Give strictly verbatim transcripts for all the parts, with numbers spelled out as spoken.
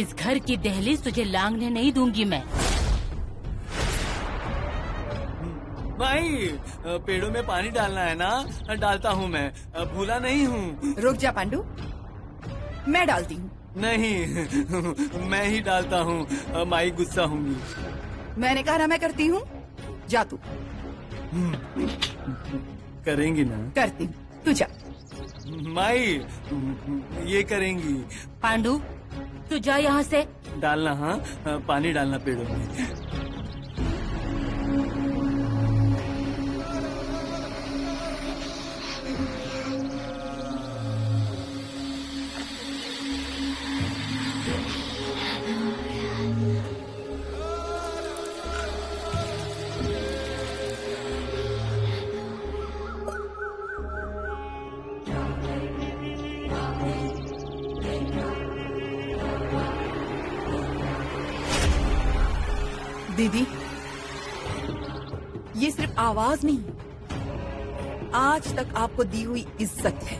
इस घर की दहलीज तुझे लांघने नहीं दूंगी मैं। भाई पेड़ों में पानी डालना है ना, डालता हूँ मैं, भूला नहीं हूँ। रुक जा पांडू, मैं डालती हूँ। नहीं, मैं ही डालता हूँ, माई गुस्सा होंगी। मैंने कहा ना मैं करती हूँ, जा तू। करेंगी ना? करती हूँ, तू जा। माई ये करेंगी। पांडू तू जा यहाँ से। डालना? हाँ, पानी डालना पेड़ों में। दीदी ये सिर्फ आवाज नहीं, आज तक आपको दी हुई इज्जत है,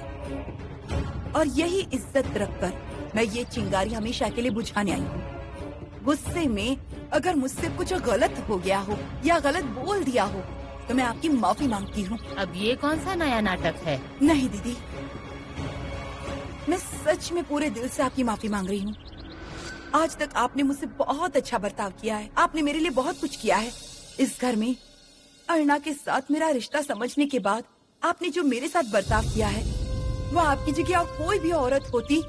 और यही इज्जत रखकर मैं ये चिंगारी हमेशा के लिए बुझाने आई हूँ। गुस्से में अगर मुझसे कुछ गलत हो गया हो या गलत बोल दिया हो तो मैं आपकी माफी मांगती हूँ। अब ये कौन सा नया नाटक है? नहीं दीदी, मैं सच में पूरे दिल से आपकी माफी मांग रही हूँ। आज तक आपने मुझसे बहुत अच्छा बर्ताव किया है, आपने मेरे लिए बहुत कुछ किया है। इस घर में अर्णा के साथ मेरा रिश्ता समझने के बाद आपने जो मेरे साथ बर्ताव किया है वो आपकी जगह और कोई भी औरत होती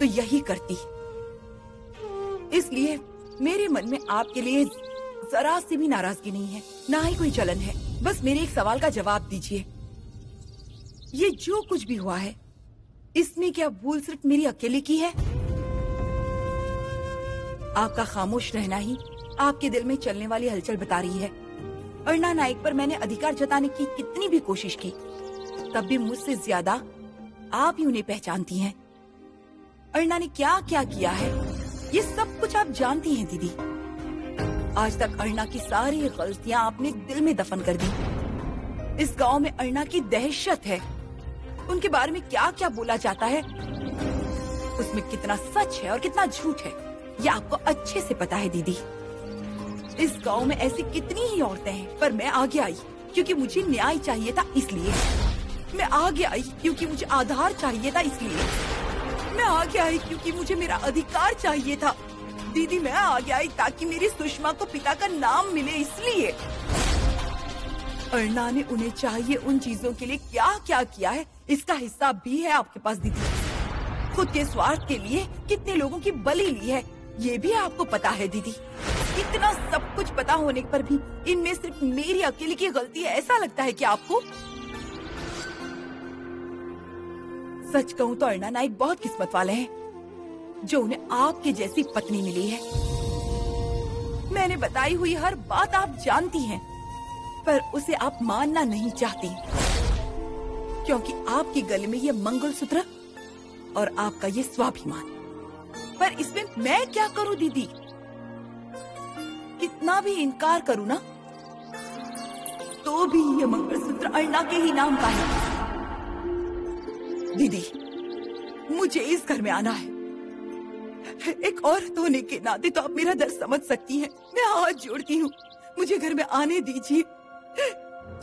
तो यही करती। इसलिए मेरे मन में आपके लिए जरा सी भी नाराजगी नहीं है, ना ही कोई जलन है। बस मेरे एक सवाल का जवाब दीजिए, ये जो कुछ भी हुआ है इसमें क्या भूल सिर्फ मेरी अकेले की है? आपका खामोश रहना ही आपके दिल में चलने वाली हलचल बता रही है। अर्णा नाइक पर मैंने अधिकार जताने की कितनी भी कोशिश की, तब भी मुझसे ज्यादा आप ही उन्हें पहचानती हैं। अर्णा ने क्या क्या किया है ये सब कुछ आप जानती हैं दीदी। आज तक अर्णा की सारी गलतियां आपने दिल में दफन कर दी। इस गांव में अर्णा की दहशत है, उनके बारे में क्या क्या बोला जाता है, उसमें कितना सच है और कितना झूठ है ये आपको अच्छे से पता है दीदी। इस गांव में ऐसी कितनी ही औरतें हैं, पर मैं आगे आई क्योंकि मुझे न्याय चाहिए था, इसलिए मैं आगे आई क्योंकि मुझे आधार चाहिए था, इसलिए मैं आगे आई क्योंकि मुझे मेरा अधिकार चाहिए था दीदी। मैं आगे आई ताकि मेरी सुषमा को पिता का नाम मिले, इसलिए। अर्णा ने उन्हें चाहिए उन चीजों के लिए क्या क्या किया है इसका हिसाब भी है आपके पास दीदी। खुद के स्वार्थ के लिए कितने लोगों की बलि ली है ये भी आपको पता है दीदी। इतना सब कुछ पता होने पर भी इनमें सिर्फ मेरी अकेले की गलती है ऐसा लगता है कि आपको। सच कहूँ तो अर्णा नाइक बहुत किस्मत वाले हैं जो उन्हें आपके जैसी पत्नी मिली है। मैंने बताई हुई हर बात आप जानती हैं, पर उसे आप मानना नहीं चाहती क्योंकि आपके गले में ये मंगलसूत्र और आपका ये स्वाभिमान। पर इसमें मैं क्या करूं दीदी? कितना भी इनकार करूं ना तो भी ये मंगलसूत्र अर्णा के ही नाम का है। दीदी मुझे इस घर में आना है, एक औरत होने के नाते तो आप मेरा दर्द समझ सकती हैं। मैं हाथ जोड़ती हूँ, मुझे घर में आने दीजिए।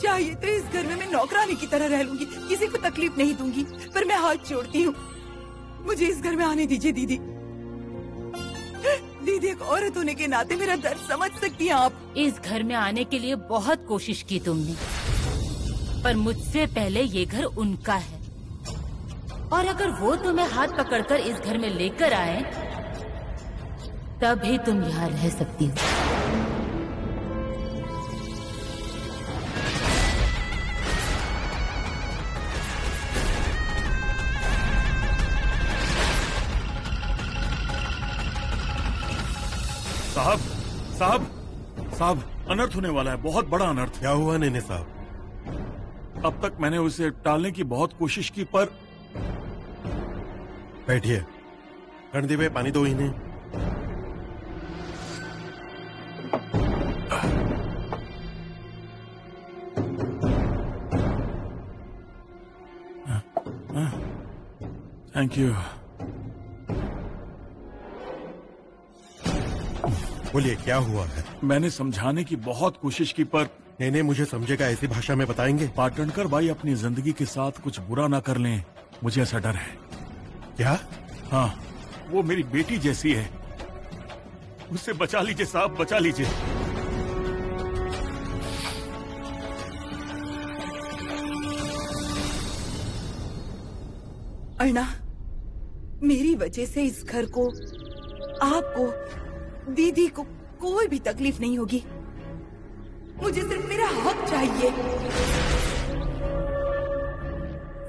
चाहिए तो इस घर में मैं नौकरानी की तरह रह लूंगी, किसी को तकलीफ नहीं दूंगी, पर मैं हाथ जोड़ती हूँ, मुझे इस घर में आने दीजिए दीदी। दीदी एक औरत होने के नाते मेरा दर्द समझ सकती हैं आप। इस घर में आने के लिए बहुत कोशिश की तुमने, पर मुझसे पहले ये घर उनका है, और अगर वो तुम्हें हाथ पकड़कर इस घर में लेकर आए तभी तुम यहाँ रह सकती हो। साहब, साहब, साहब, अनर्थ होने वाला है, बहुत बड़ा अनर्थ। क्या हुआ नेने साहब? अब तक मैंने उसे टालने की बहुत कोशिश की, पर बैठिए, कंधे पे पानी दो इन्हें। Thank you. बोलिए क्या हुआ है? मैंने समझाने की बहुत कोशिश की पर नेने मुझे समझेगा ऐसी भाषा में बताएंगे। पाटणकर भाई अपनी जिंदगी के साथ कुछ बुरा ना कर लें, मुझे ऐसा डर है। क्या? हाँ, वो मेरी बेटी जैसी है, उससे बचा लीजिए साहब, बचा लीजिए। अर्णा, मेरी वजह से इस घर को, आपको, दीदी को कोई भी तकलीफ नहीं होगी। मुझे सिर्फ मेरा हक चाहिए।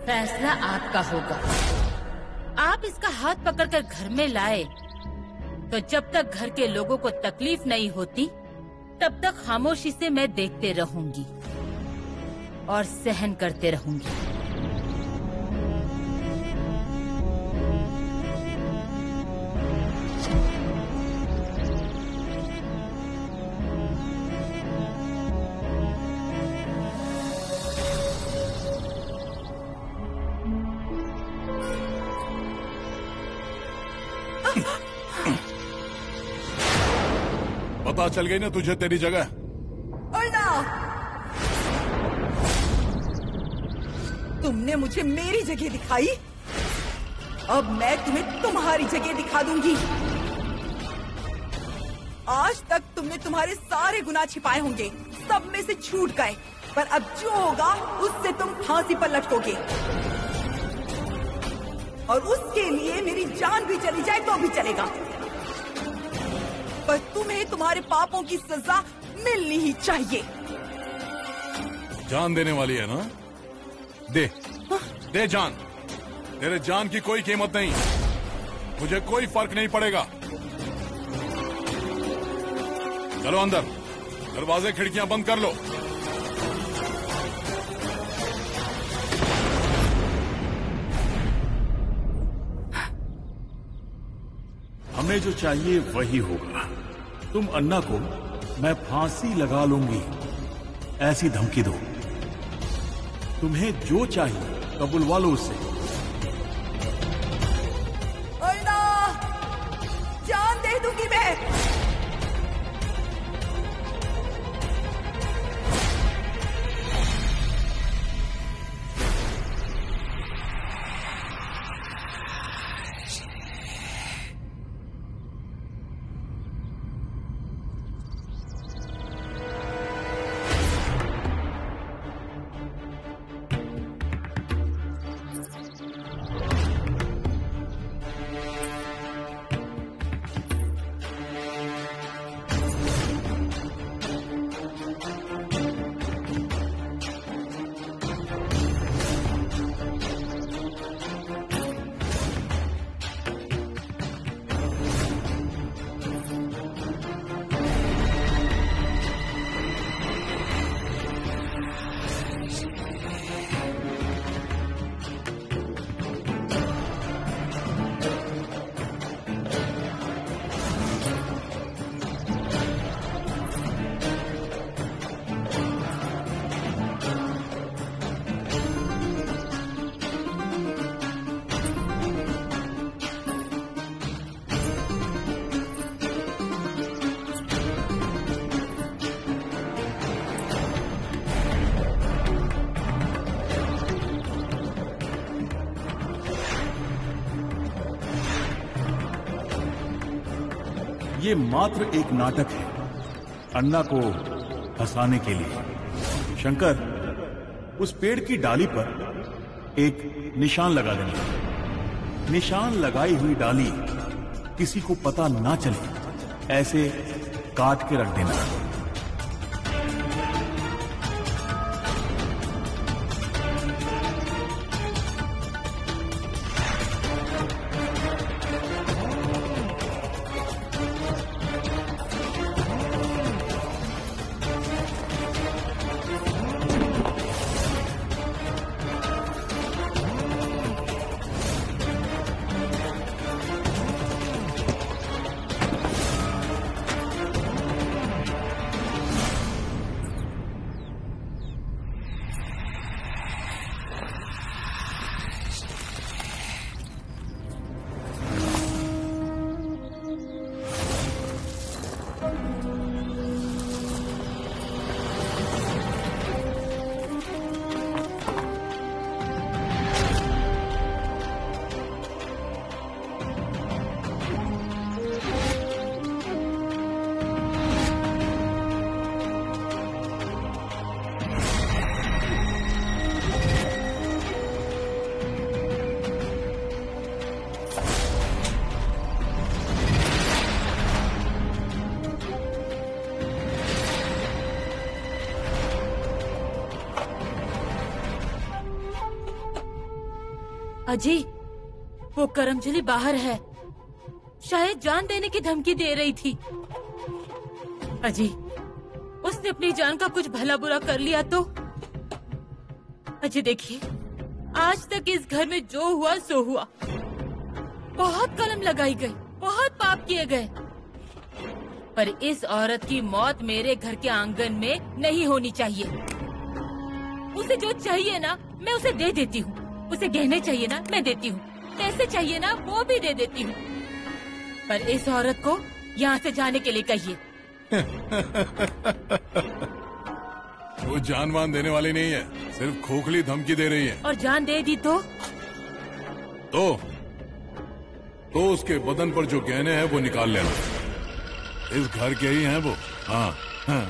फैसला आपका होगा। आप इसका हाथ पकड़कर घर में लाए तो जब तक घर के लोगों को तकलीफ नहीं होती तब तक खामोशी से मैं देखते रहूंगी और सहन करते रहूंगी। पता चल गई ना तुझे तेरी जगह? अर्णा, तुमने मुझे मेरी जगह दिखाई, अब मैं तुम्हें तुम्हारी जगह दिखा दूंगी। आज तक तुमने तुम्हारे सारे गुनाह छिपाए होंगे, सब में से छूट गए, पर अब जो होगा उससे तुम फांसी पर लटकोगे, और उसके लिए मेरी जान भी चली जाए तो भी चलेगा, पर तुम्हें तुम्हारे पापों की सजा मिलनी ही चाहिए। जान देने वाली है ना? दे, हाँ? दे जान। तेरे जान की कोई कीमत नहीं, मुझे कोई फर्क नहीं पड़ेगा। चलो अंदर, दरवाजे खिड़कियां बंद कर लो। हमें जो चाहिए वही होगा। तुम अन्ना को मैं फांसी लगा लूंगी ऐसी धमकी दो। तुम्हें जो चाहिए कबूलवा लो उससे। अर्णा, जान दे दूंगी मैं। ये मात्र एक नाटक है, अन्ना को हंसाने के लिए। शंकर, उस पेड़ की डाली पर एक निशान लगा देना। निशान लगाई हुई डाली किसी को पता ना चले, ऐसे काट के रख देना। अजी, वो करमचली बाहर है, शायद जान देने की धमकी दे रही थी। अजी, उसने अपनी जान का कुछ भला बुरा कर लिया तो? अजी देखिए, आज तक इस घर में जो हुआ सो हुआ, बहुत कलम लगाई गई, बहुत पाप किए गए, पर इस औरत की मौत मेरे घर के आंगन में नहीं होनी चाहिए। उसे जो चाहिए ना मैं उसे दे देती हूँ, उसे गहने चाहिए ना मैं देती हूँ, पैसे चाहिए ना वो भी दे देती हूँ, पर इस औरत को यहाँ से जाने के लिए कहिए। वो जानवान देने वाली नहीं है, सिर्फ खोखली धमकी दे रही है। और जान दे दी तो तो, तो उसके बदन पर जो गहने हैं वो निकाल लेना, इस घर के ही हैं वो। हाँ, हाँ।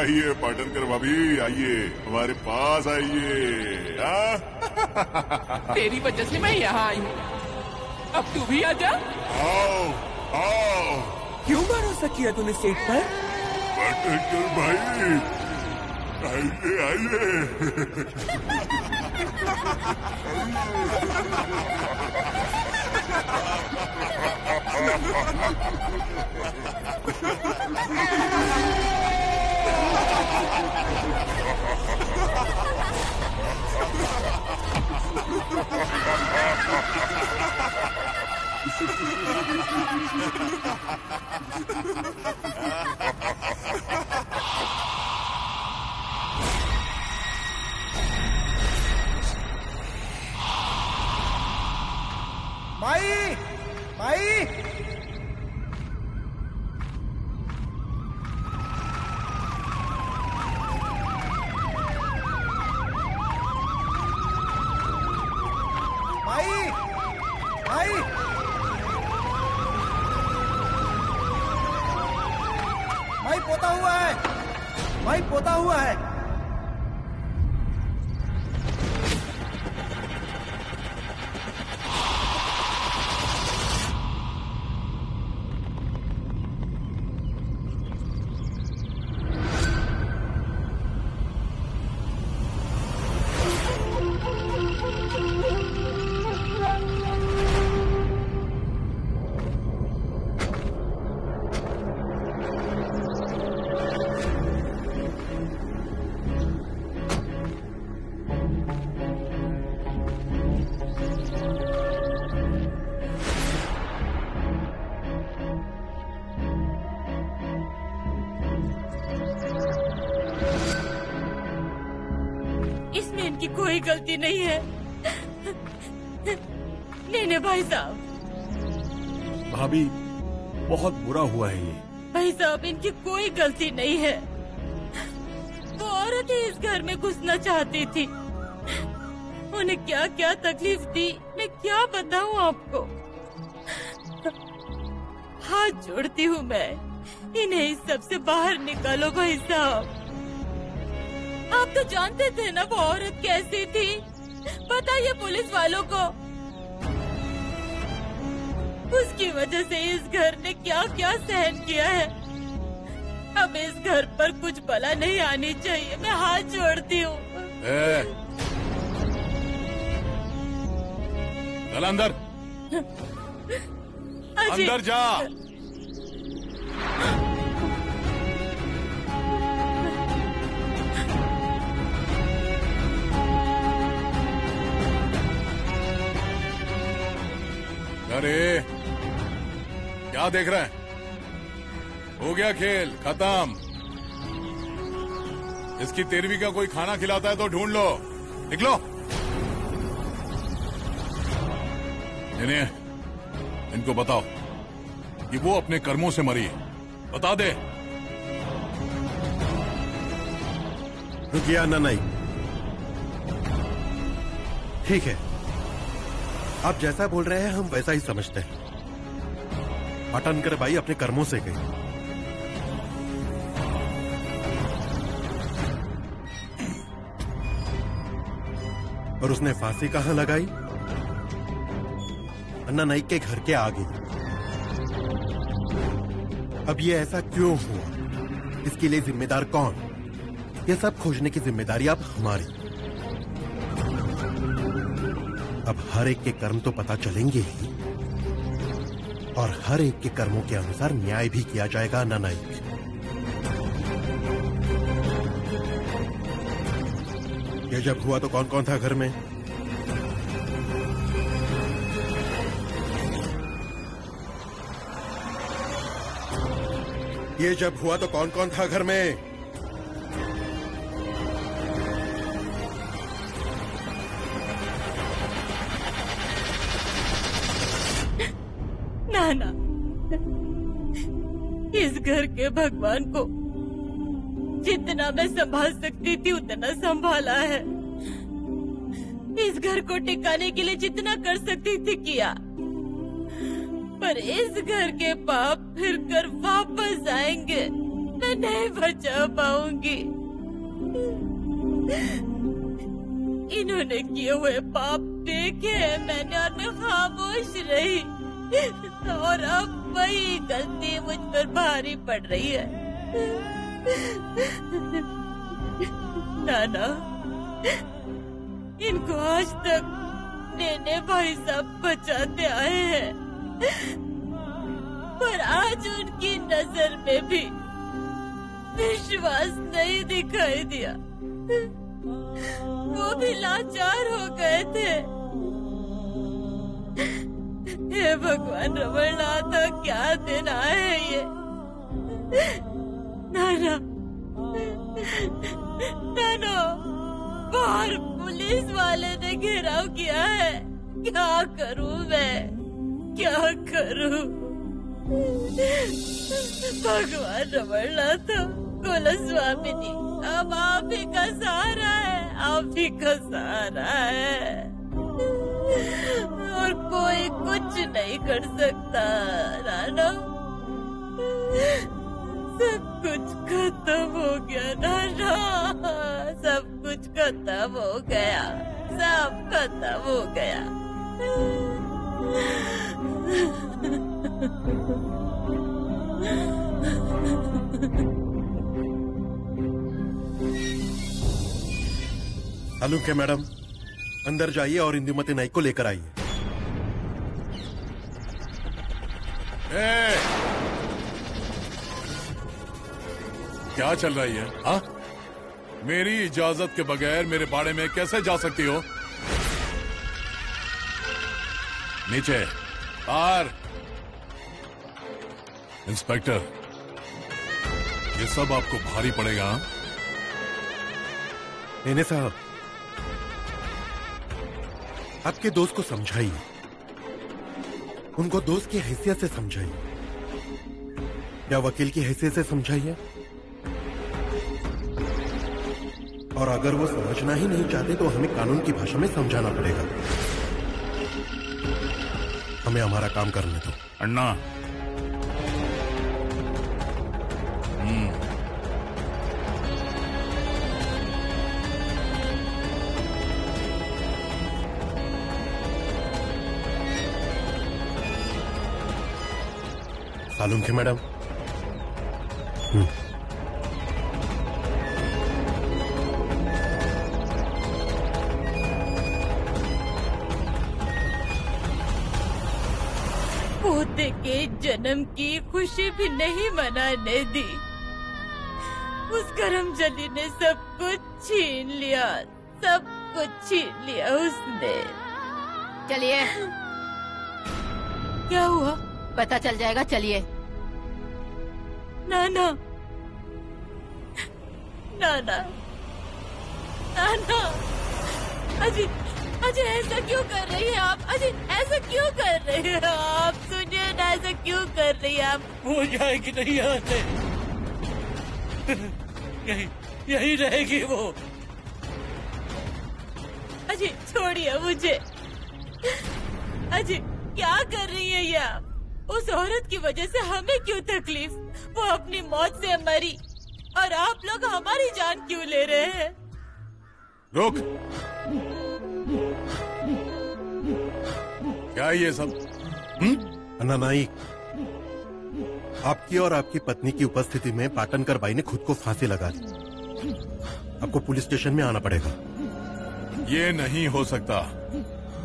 आइए पाटनकर भाभी, आइए हमारे पास आइए। तेरी वजह से मैं यहाँ आई हूँ, अब तू भी आ जा। आओ आओ। क्यों भरोसा किया तूने सेठ पर? पाटनकर भाई आइए आइए। माई माई कोई गलती नहीं है। नेने भाई साहब, भाभी बहुत बुरा हुआ है ये। भाई साहब, इनकी कोई गलती नहीं है, वो औरत ही इस घर में घुसना चाहती थी, उन्हें क्या क्या तकलीफ दी मैं क्या बताऊं आपको। हाथ जोड़ती हूँ मैं, इन्हें इस सबसे बाहर निकालो भाई साहब। आप तो जानते थे ना वो औरत कैसी थी, बताइए पुलिस वालों को। उसकी वजह से इस घर ने क्या क्या सहन किया है, अब इस घर पर कुछ बला नहीं आनी चाहिए, मैं हाथ जोड़ती हूँ। चल अंदर, अंदर जा। अरे क्या देख रहे हैं, हो गया खेल खत्म। इसकी तेरवी का कोई खाना खिलाता है तो ढूंढ लो, निकलो। इनको बताओ कि वो अपने कर्मों से मरी है, बता दे। रुकिए आना नाइक, ठीक है, आप जैसा बोल रहे हैं हम वैसा ही समझते हैं। अटन कर भाई अपने कर्मों से गई। और उसने फांसी कहां लगाई? अन्ना नाइक के घर के आगे। अब ये ऐसा क्यों हुआ, इसके लिए जिम्मेदार कौन? ये सब खोजने की जिम्मेदारी अब हमारी। अब हर एक के कर्म तो पता चलेंगे ही, और हर एक के कर्मों के अनुसार न्याय भी किया जाएगा। अन्ना नाइक, ये जब हुआ तो कौन कौन था घर में? ये जब हुआ तो कौन कौन था घर में? नाना, इस घर के भगवान को जितना मैं संभाल सकती थी उतना संभाला है। इस घर को टिकाने के लिए जितना कर सकती थी किया, पर इस घर के पाप फिर कर वापस आएंगे, मैं नहीं बचा पाऊंगी। इन्होंने किए हुए पाप देखे मैंने और मैं खामोश रही, और अब वही गलती मुझ पर भारी पड़ रही है। नाना, इनको आज तक नेने भाई साहब बचाते आए हैं, पर आज उनकी नजर में भी विश्वास नहीं दिखाई दिया। वो भी लाचार हो गए थे। हे भगवान रमणनाथ, क्या दिन आए हैं ये। नाना, नानो, बाहर पुलिस वाले ने घेराव किया है। क्या करूं मैं, क्या करूं? भगवान रमणनाथ, कुलस्वामिनी, अब आप ही का सहारा है, आप ही का सहारा है, और कोई कुछ नहीं कर सकता। नानो, सब कुछ खत्म हो गया। नाना, सब कुछ खत्म हो गया, सब खत्म हो गया। हेलो के मैडम, अंदर जाइए और इंदुमती नाइक को लेकर आइए। क्या चल रही है हा? मेरी इजाजत के बगैर मेरे बाड़े में कैसे जा सकती हो? नीचे बाहर। इंस्पेक्टर, ये सब आपको भारी पड़ेगा। नेने साहब, आपके दोस्त को समझाइए, उनको दोस्त की हैसियत से समझाइए या वकील की हैसियत से समझाइए। और अगर वो समझना ही नहीं चाहते तो हमें कानून की भाषा में समझाना पड़ेगा। हमें हमारा काम करने दो। अन्ना, सालूम के मैडम, जन्म की खुशी भी नहीं मनाने दी, उस कर्मजली ने सब कुछ छीन लिया, सब कुछ छीन लिया उसने। चलिए, क्या हुआ? पता चल जाएगा, चलिए। नाना, नाना, नाना, अजी, अजी ऐसा क्यों कर रही है आप? अजी ऐसा क्यों कर रही है आप? सुन बेटा ऐसा क्यों कर रही है आप? हो जाएगी नहीं यहाँ से, यही यही रहेगी वो। अजय छोड़िए मुझे। अजय क्या कर रही है ये आप? उस औरत की वजह से हमें क्यों तकलीफ? वो अपनी मौत से मरी और आप लोग हमारी जान क्यों ले रहे हैं? रुक, क्या ये सब? अन्ना नाइक, आपकी और आपकी पत्नी की उपस्थिति में पाटनकर बाई ने खुद को फांसी लगा दी। आपको पुलिस स्टेशन में आना पड़ेगा। ये नहीं हो सकता।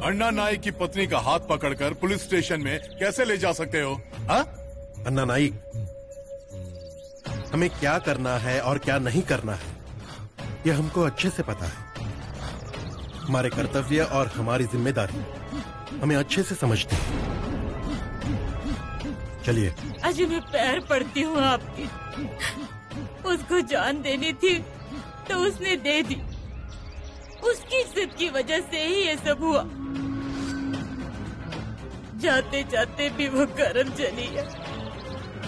अन्ना नाइक की पत्नी का हाथ पकड़कर पुलिस स्टेशन में कैसे ले जा सकते हो? हा? अन्ना नाइक, हमें क्या करना है और क्या नहीं करना है ये हमको अच्छे से पता है। हमारे कर्तव्य और हमारी जिम्मेदारी हमें अच्छे से समझते हैं। चलिए। अजय मैं पैर पड़ती हूँ आपकी। उसको जान देनी थी तो उसने दे दी। उसकी जिद की वजह से ही ये सब हुआ। जाते जाते भी वो कर्म चली है,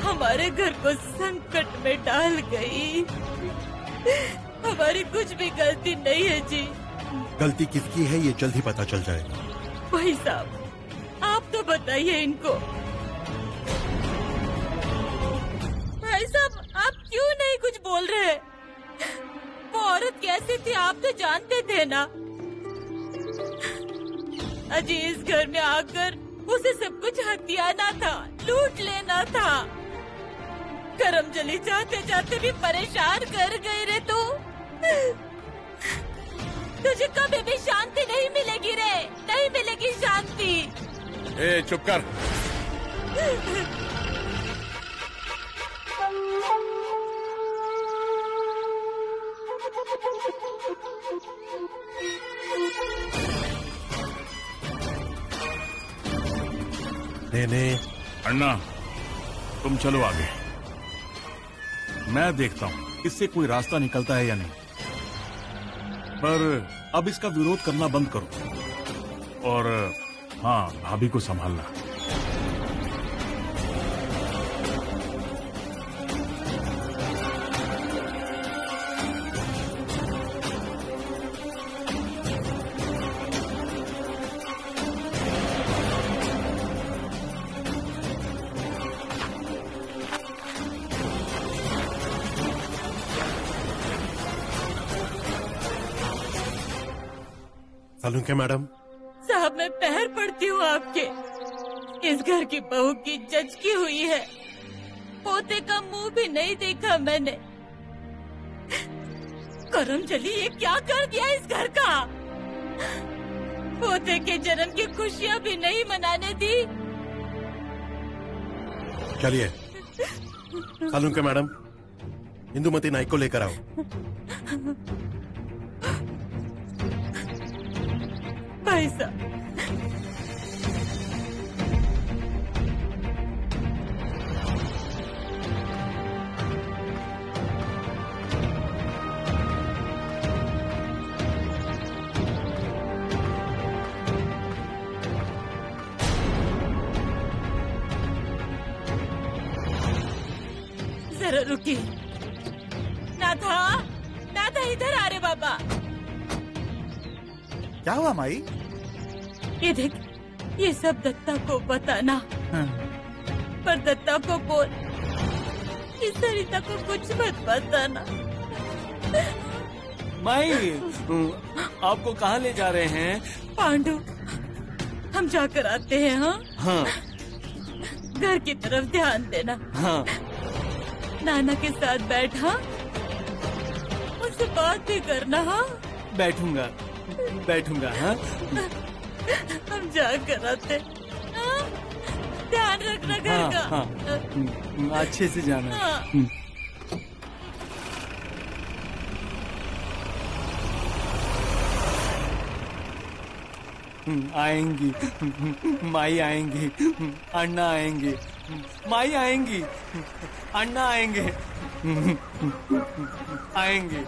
हमारे घर को संकट में डाल गई। हमारी कुछ भी गलती नहीं है जी। गलती किसकी है ये जल्द ही पता चल जाएगा। भाई साहब आप तो बताइए इनको। भाई साहब आप क्यों नहीं कुछ बोल रहे? वो औरत कैसी थी आप तो जानते थे ना। अजी इस घर में आकर उसे सब कुछ हथियाना था, लूट लेना था। करमजली जाते जाते भी परेशान कर गई रे तू। तुझे कभी भी शांति नहीं मिलेगी रे, नहीं मिलेगी शांति। ए चुप कर। नेने, अन्ना, तुम चलो आगे, मैं देखता हूँ इससे कोई रास्ता निकलता है या नहीं। पर अब इसका विरोध करना बंद करो और हाँ भाभी को संभालना। सालुंके मैडम साहब मैं पैर पड़ती हूँ आपके। इस घर की बहू की जचकी हुई है, पोते का मुंह भी नहीं देखा मैंने। करमजली ये क्या कर दिया इस घर का? पोते के जन्म की खुशियाँ भी नहीं मनाने दी। चलिए सालुंके मैडम, इंदुमती नाइक को लेकर आओ। भाई साहब जरा रुकिए। नाथा, नाथा इधर आ रे बाबा। क्या हुआ माई? ये देख, ये सब दत्ता को बताना। हाँ। पर दत्ता को बोल इस सरिता को कुछ मत बताना। माई आपको कहाँ ले जा रहे हैं? पांडु, हम जाकर आते हैं। हाँ हाँ। घर की तरफ ध्यान देना। हाँ। नाना के साथ बैठ। हाँ, उससे बात भी करना। हाँ बैठूंगा बैठूंगा। हाँ हम जा कर आते। ध्यान रखना घर का। हाँ, हाँ, अच्छे से जाना। हाँ। आएंगी माई, आएंगी अन्ना, आएंगे माई, आएंगी अन्ना, आएंगे आएंगे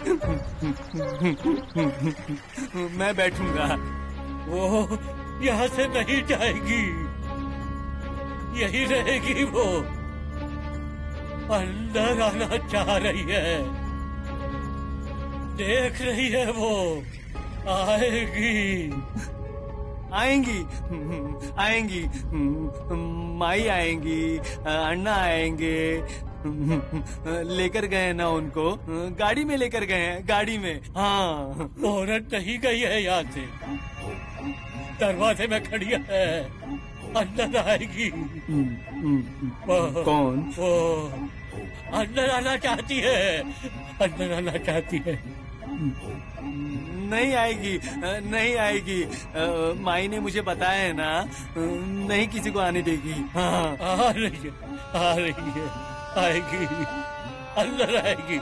मैं बैठूंगा। वो यहाँ से नहीं जाएगी। यही रहेगी। वो अंदर आना चाह रही है, देख रही है, वो आएगी आएंगी आएंगी माई आएंगी, अन्ना आएंगे। लेकर गए ना उनको, गाड़ी में लेकर गए हैं, गाड़ी में। हाँ, औरत नहीं गई है यहाँ से, दरवाजे में खड़ी है, अंदर आएगी। कौन? वो अंदर आना चाहती है, अंदर आना चाहती है। नहीं आएगी, नहीं आएगी, माई ने मुझे बताया है ना, नहीं किसी को आने देगी। हाँ, आ रही है, आ रही है, आएगी, अंदर आएगी।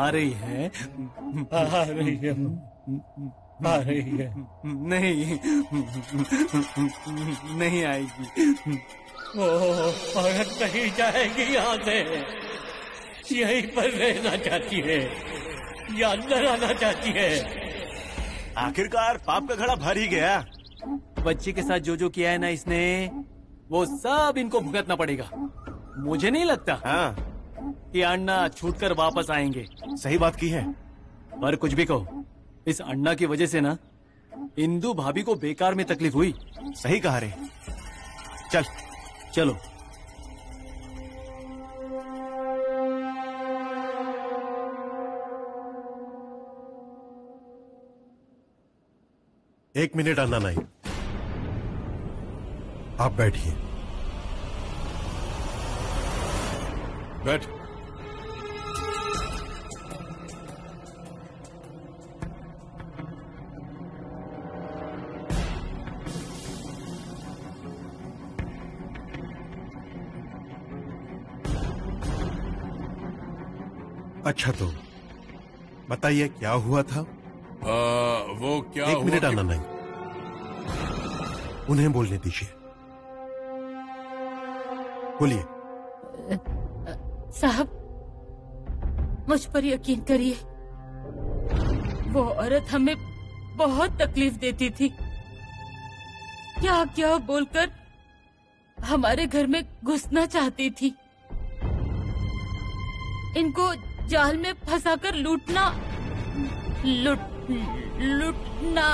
आ रही है, आ रही है, आ रही है। नहीं, नहीं आएगी। वो औरत कहीं जाएगी यहाँ से, यहीं पर रहना चाहती है, या अंदर आना चाहती है। आखिरकार पाप का घड़ा भर ही गया। बच्चे के साथ जो जो किया है ना इसने, वो सब इनको भुगतना पड़ेगा। मुझे नहीं लगता हाँ। कि अन्ना छूटकर वापस आएंगे। सही बात की है, पर कुछ भी कहो, इस अन्ना की वजह से ना इंदु भाभी को बेकार में तकलीफ हुई। सही कहा रे, चल चलो। एक मिनट अन्ना नाइक, आप बैठिए। बैठ। अच्छा तो बताइए क्या हुआ था? आ, वो क्या? एक मिनट आना नहीं, उन्हें बोलने दीजिए। बोलिए। साहब, मुझ पर यकीन करिए, वो औरत हमें बहुत तकलीफ देती थी। क्या क्या बोलकर हमारे घर में घुसना चाहती थी, इनको जाल में फंसाकर लूटना लूट लूटना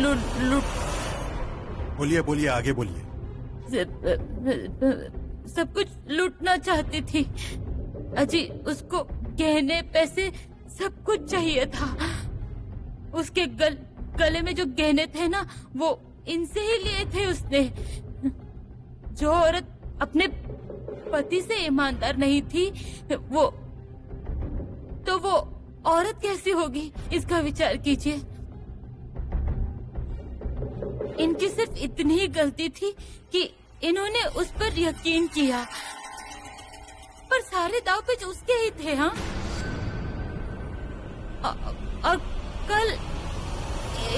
लूट लूट। बोलिए बोलिए, आगे बोलिए। सब कुछ लूटना चाहती थी अजी। उसको गहने, पैसे, सब कुछ चाहिए था। उसके गल गले में जो गहने थे ना, वो इनसे ही लिए थे उसने। जो औरत अपने पति से ईमानदार नहीं थी, वो तो वो औरत कैसी होगी, इसका विचार कीजिए। इनकी सिर्फ इतनी ही गलती थी कि इन्होंने उस पर यकीन किया, पर सारे दाव पेच उसके ही थे। हाँ, और कल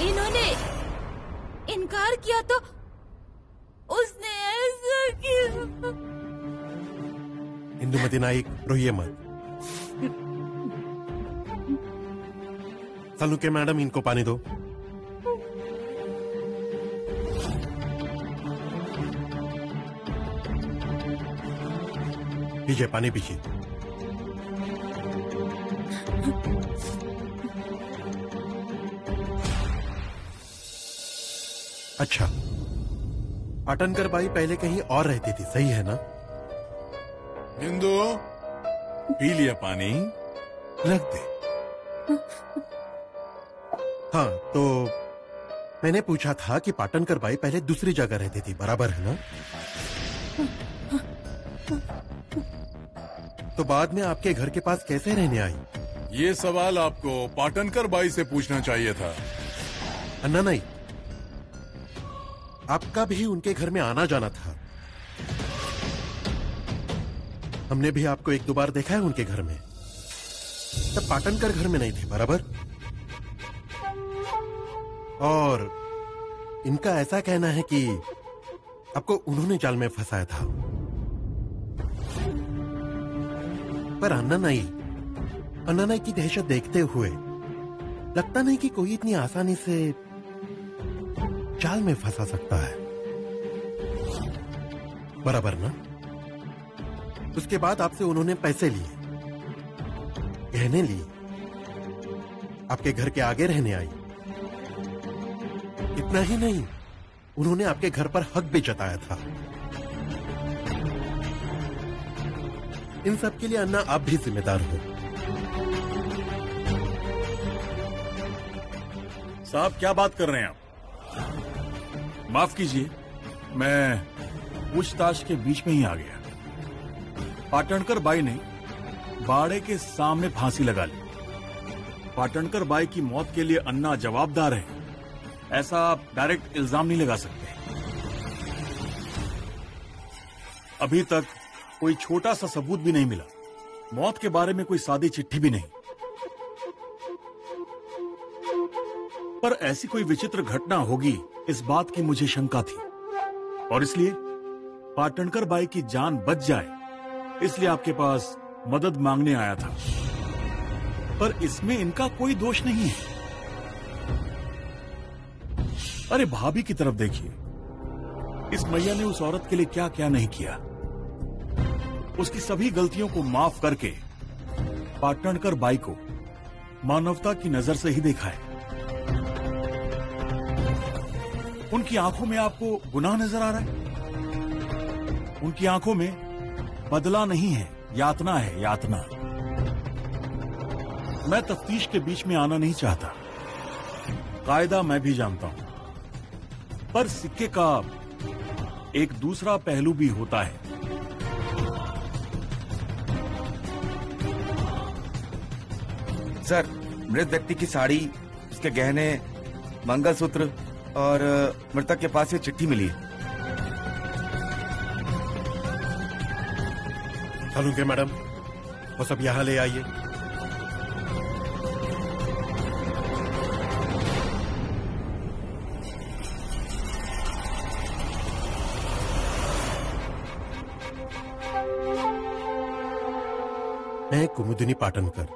इन्होंने इनकार किया तो उसने ऐसा किया। इंदुमती नाइक, रोइए मत। सालू के मैडम, इनको पानी दो। पीछे पानी पीछे। अच्छा, अटनकर बाई पहले कहीं और रहती थी, सही है ना? इंदु, पी लिया पानी, रख दे। हाँ, तो मैंने पूछा था कि पाटनकर बाई पहले दूसरी जगह रहती थी, बराबर है ना? तो बाद में आपके घर के पास कैसे रहने आई? ये सवाल आपको पाटनकर बाई से पूछना चाहिए था। अन्ना नहीं, आपका भी उनके घर में आना जाना था। हमने भी आपको एक दो बार देखा है उनके घर में, तब पाटनकर घर में नहीं थे, बराबर? और इनका ऐसा कहना है कि आपको उन्होंने जाल में फंसाया था, पर अन्ना नाई, अन्ना नाई की दहशत देखते हुए लगता नहीं कि कोई इतनी आसानी से जाल में फंसा सकता है। बराबर ना? उसके बाद आपसे उन्होंने पैसे लिए, गहने लिए, आपके घर के आगे रहने आई। इतना ही नहीं, उन्होंने आपके घर पर हक भी जताया था। इन सब के लिए अन्ना आप भी जिम्मेदार हो। साहब क्या बात कर रहे हैं आप? माफ कीजिए, मैं पूछताछ के बीच में ही आ गया। पाटणकर बाई ने बाड़े के सामने फांसी लगा ली। पाटणकर बाई की मौत के लिए अन्ना जवाबदार है, ऐसा आप डायरेक्ट इल्जाम नहीं लगा सकते। अभी तक कोई छोटा सा सबूत भी नहीं मिला, मौत के बारे में कोई सादी चिट्ठी भी नहीं। पर ऐसी कोई विचित्र घटना होगी इस बात की मुझे शंका थी, और इसलिए पाटणकर बाई की जान बच जाए इसलिए आपके पास मदद मांगने आया था। पर इसमें इनका कोई दोष नहीं है। अरे भाभी की तरफ देखिए, इस मैया ने उस औरत के लिए क्या क्या नहीं किया। उसकी सभी गलतियों को माफ करके पाटणकर बाई को मानवता की नजर से ही देखा है। उनकी आंखों में आपको गुनाह नजर आ रहा है, उनकी आंखों में बदला नहीं है, यातना है, यातना। मैं तफ्तीश के बीच में आना नहीं चाहता, कायदा मैं भी जानता हूं, पर सिक्के का एक दूसरा पहलू भी होता है। सर, मृत व्यक्ति की साड़ी, उसके गहने, मंगलसूत्र और मृतक के पास ये चिट्ठी मिली। के मैडम, वो सब यहाँ ले आइए। मैं कुमुदिनी पाटणकर,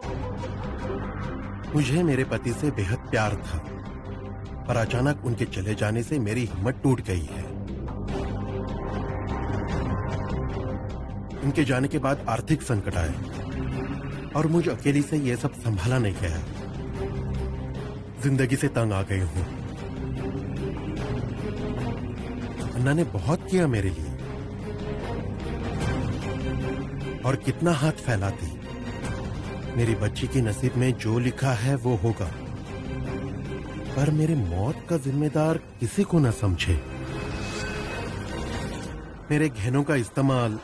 मुझे मेरे पति से बेहद प्यार था, पर अचानक उनके चले जाने से मेरी हिम्मत टूट गई है। उनके जाने के बाद आर्थिक संकट आया और मुझे अकेली से यह सब संभाला नहीं गया। जिंदगी से तंग आ गई हूं। अन्ना ने बहुत किया मेरे लिए, और कितना हाथ फैलाती। मेरी बच्ची के नसीब में जो लिखा है वो होगा, पर मेरे मौत का जिम्मेदार किसी को ना समझे। मेरे गहनों का इस्तेमाल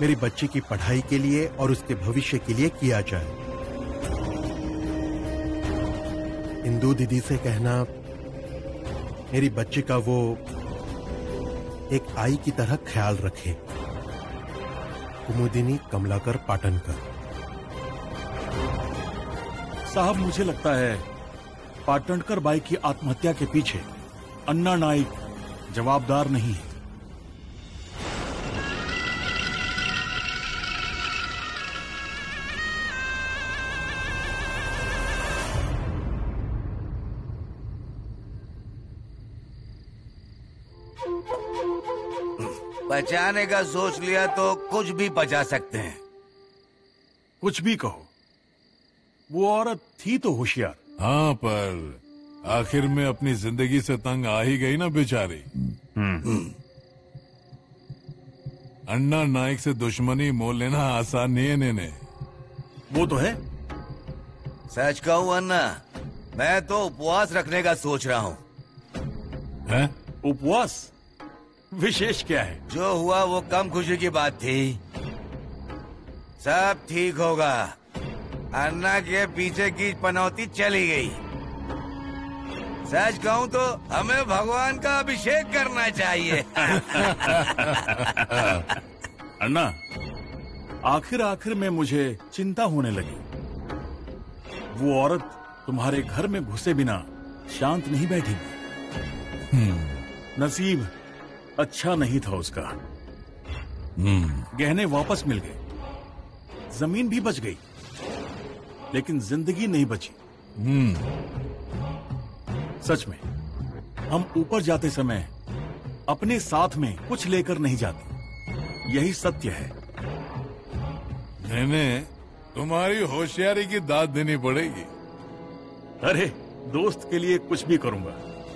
मेरी बच्ची की पढ़ाई के लिए और उसके भविष्य के लिए किया जाए। इंदू दीदी से कहना मेरी बच्ची का वो एक आई की तरह ख्याल रखे। कुमुदिनी कमलाकर पाटणकर। साहब, मुझे लगता है पाटणकर बाई की आत्महत्या के पीछे अन्ना नाइक जवाबदार नहीं है। बचाने का सोच लिया तो कुछ भी बचा सकते हैं। कुछ भी कहो, वो औरत थी तो होशियार। हाँ, पर आखिर में अपनी जिंदगी से तंग आ ही गई ना बेचारी। अन्ना नाइक से दुश्मनी मोल लेना आसान नहीं है नेने। वो तो है। सच कहूं अन्ना, मैं तो उपवास रखने का सोच रहा हूँ। उपवास? विशेष क्या है? जो हुआ वो कम खुशी की बात थी, सब ठीक होगा। अन्ना के पीछे की पनौती चली गई। सच कहूं तो हमें भगवान का अभिषेक करना चाहिए। अन्ना, आखिर आखिर में मुझे चिंता होने लगी। वो औरत तुम्हारे घर में घुसे बिना शांत नहीं बैठी। नसीब अच्छा नहीं था उसका। गहने वापस मिल गए, जमीन भी बच गई, लेकिन जिंदगी नहीं बची। सच में हम ऊपर जाते समय अपने साथ में कुछ लेकर नहीं जाते। यही सत्य है। मैंने तुम्हारी होशियारी की दाद देनी पड़ेगी। अरे दोस्त के लिए कुछ भी करूंगा।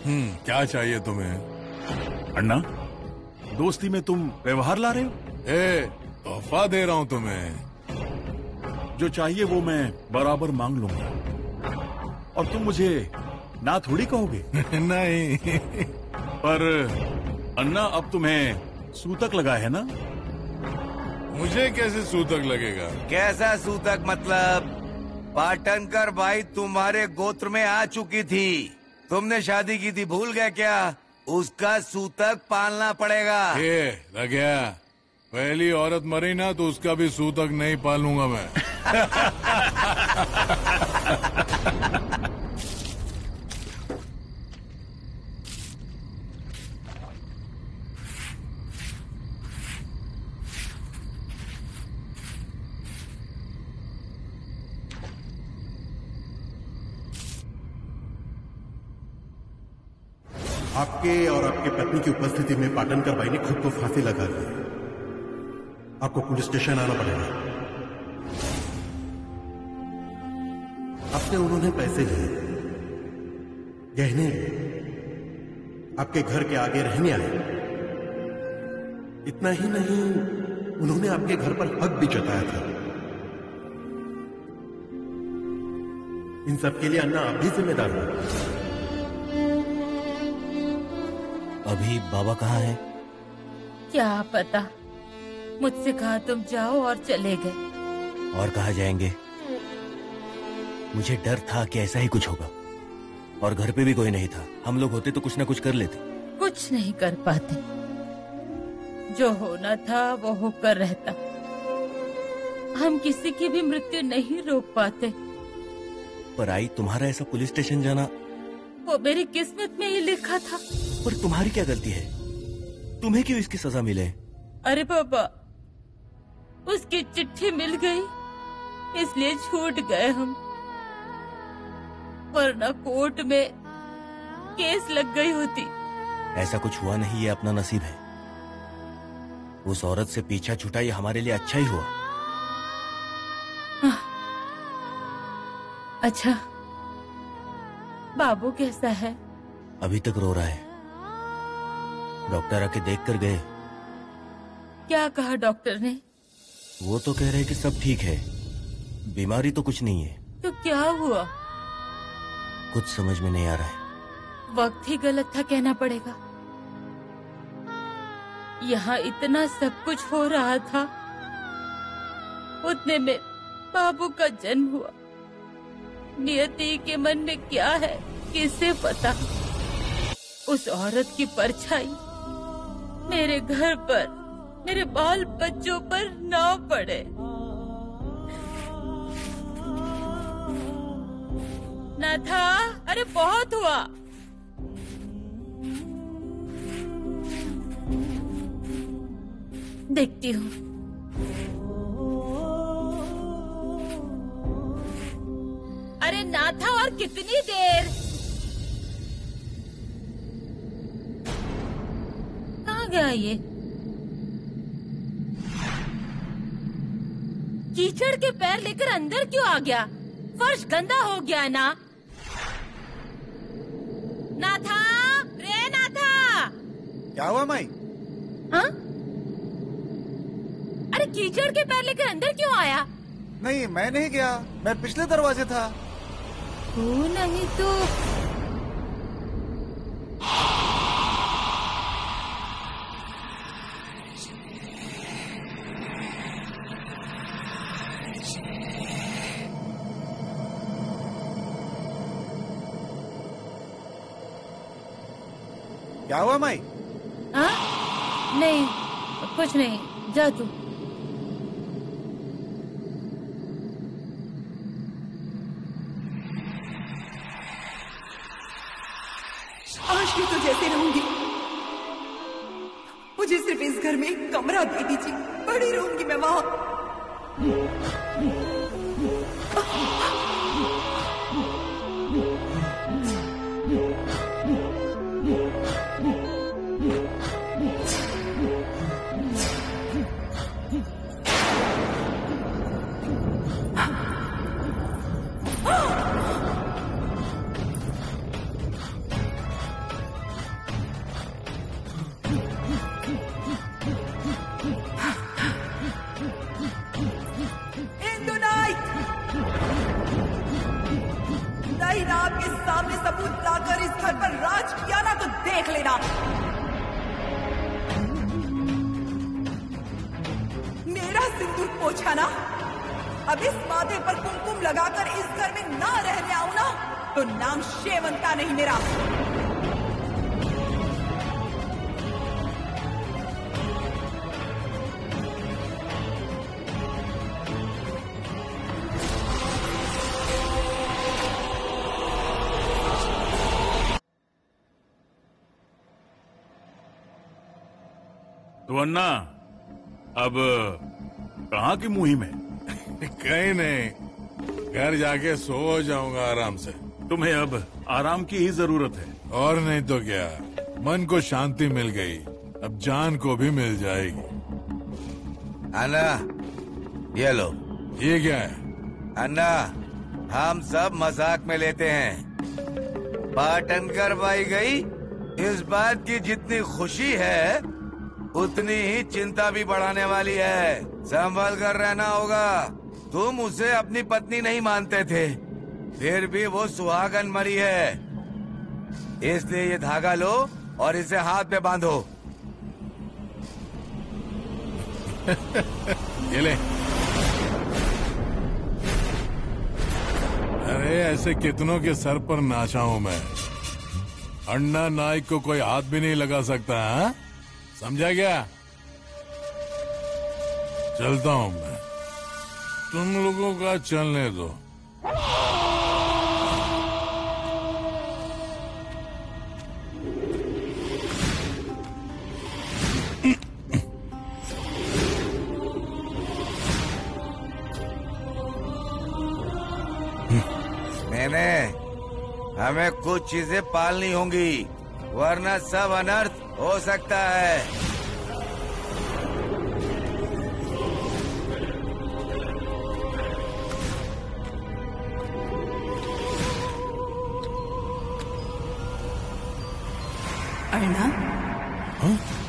हम्म, क्या चाहिए तुम्हें? अण्णा, दोस्ती में तुम व्यवहार ला रहे हो। ए, तोहफा दे रहा हूँ तुम्हें। जो चाहिए वो मैं बराबर मांग लूंगा और तुम मुझे ना थोड़ी कहोगे। नहीं। पर अन्ना, अब तुम्हें सूतक लगा है ना? मुझे कैसे सूतक लगेगा? कैसा सूतक मतलब? पाटनकर भाई तुम्हारे गोत्र में आ चुकी थी, तुमने शादी की थी, भूल गए क्या? उसका सूतक पालना पड़ेगा। ये लगा, पहली औरत मरी ना तो उसका भी सूतक नहीं पालूंगा मैं। आपके और आपके पत्नी की उपस्थिति में पाटनकर भाई ने खुद को फांसी लगा ली। आपको पुलिस स्टेशन आना पड़ेगा। आपसे उन्होंने पैसे लिए, गहने आपके घर के आगे रहने आए। इतना ही नहीं, उन्होंने आपके घर पर हक भी जताया था। इन सब के लिए अन्ना आप भी जिम्मेदार हो। अभी बाबा कहाँ है? क्या पता, मुझसे कहा तुम जाओ और चले गए। और कहाँ जाएंगे? मुझे डर था कि ऐसा ही कुछ होगा। और घर पे भी कोई नहीं था। हम लोग होते तो कुछ ना कुछ कर लेते। कुछ नहीं कर पाते। जो होना था वो होकर रहता। हम किसी की भी मृत्यु नहीं रोक पाते। पर आई, तुम्हारा ऐसा पुलिस स्टेशन जाना वो मेरी किस्मत में ही लिखा था। पर तुम्हारी क्या गलती है? तुम्हें क्यों इसकी सजा मिले? अरे बाबा, उसकी चिट्ठी मिल गई इसलिए छूट गए हम, वरना कोर्ट में केस लग गई होती। ऐसा कुछ हुआ नहीं, ये अपना नसीब है। उस औरत से पीछा छूटा, ये हमारे लिए अच्छा ही हुआ। हाँ। अच्छा, बाबू कैसा है? अभी तक रो रहा है। डॉक्टर आके देख कर गए। क्या कहा डॉक्टर ने? वो तो कह रहे कि सब ठीक है, बीमारी तो कुछ नहीं है। तो क्या हुआ? कुछ समझ में नहीं आ रहा है। वक्त ही गलत था कहना पड़ेगा। यहाँ इतना सब कुछ हो रहा था, उतने में बाबू का जन्म हुआ। नियति के मन में क्या है किसे पता। उस औरत की परछाई मेरे घर पर, मेरे बाल बच्चों पर ना पड़े। नाथा, अरे बहुत हुआ। देखती हूँ। अरे नाथा, और कितनी देर? गया ये कीचड़ के पैर लेकर अंदर क्यों आ गया? फर्श गंदा हो गया ना। नाथा, रे नाथा, क्या हुआ माई? हाँ? अरे कीचड़ के पैर लेकर अंदर क्यों आया? नहीं, मैं नहीं गया, मैं पिछले दरवाजे था। तू नहीं तो क्या हुआ माई? हाँ? नहीं, कुछ नहीं, जा तू। आज भी तो जैसे रहूंगी। मुझे सिर्फ इस घर में एक कमरा दे दीजिए, बड़ी रहूंगी मैं वहां। देख लेना। मेरा सिंदूर पोछा ना, अब इस माथे पर कुमकुम लगाकर इस घर में ना रहने आऊं ना तो नाम शेवंता नहीं मेरा। तो अन्ना अब कहाँ की मुहिम है? कहीं नहीं, घर जाके सो जाऊंगा आराम से। तुम्हें अब आराम की ही जरूरत है। और नहीं तो क्या, मन को शांति मिल गई, अब जान को भी मिल जाएगी। अन्ना ये लो। ये क्या है? अन्ना हम सब मजाक में लेते हैं। पाटन करवाई गई इस बात की जितनी खुशी है उतनी ही चिंता भी बढ़ाने वाली है। संभाल कर रहना होगा। तुम उसे अपनी पत्नी नहीं मानते थे, फिर भी वो सुहागन मरी है, इसलिए ये धागा लो और इसे हाथ में बांधो। ये ले। अरे ऐसे कितनों के सर पर नाचा हूं मैं। अन्ना नाइक को कोई हाथ भी नहीं लगा सकता है, समझा क्या? चलता हूं मैं, तुम लोगों का चलने दो। मैंने हमें कुछ चीजें पालनी होंगी वरना सब अनर्थ हो सकता है। अर्णा? हाँ?